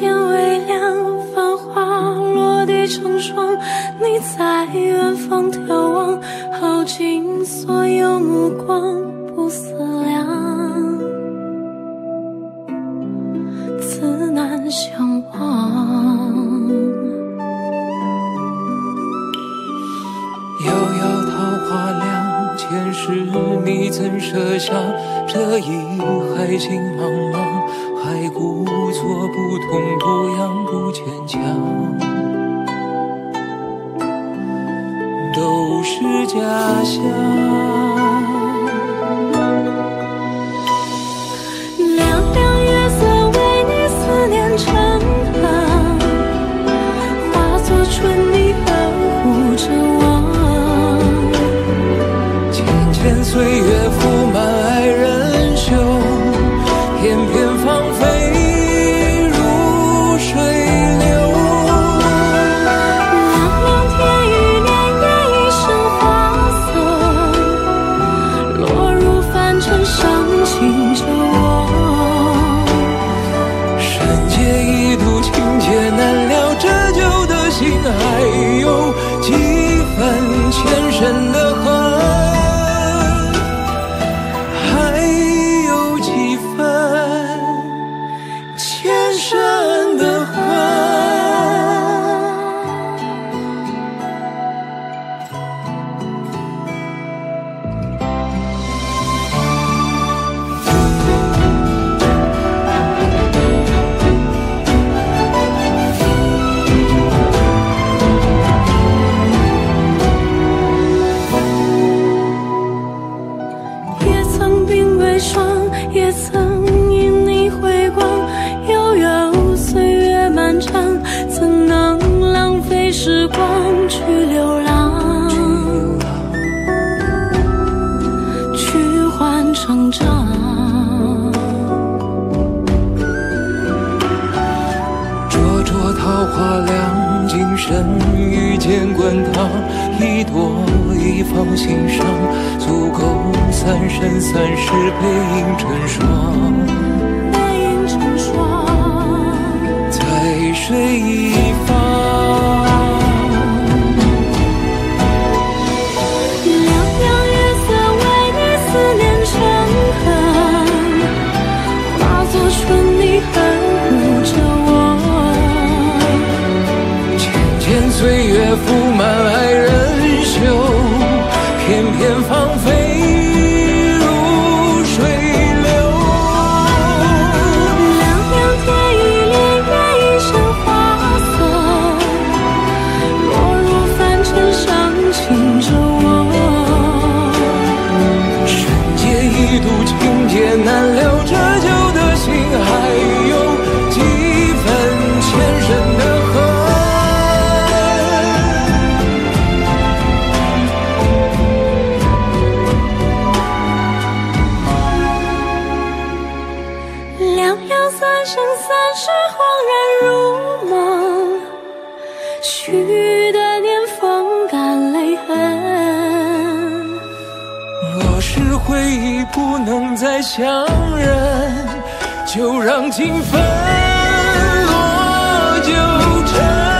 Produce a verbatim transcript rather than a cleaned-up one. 间微凉，繁华落地成霜。你在远方眺望，耗尽所有目光，不思量，自难相忘。遥遥桃花凉，前世你怎舍下？这一海情茫茫。 还故作不痛不痒不坚强，都是假象。凉凉月色为你思念成行，化作春泥呵护着我。浅浅岁月覆满爱人袖，偏偏。 就让情纷落九尘。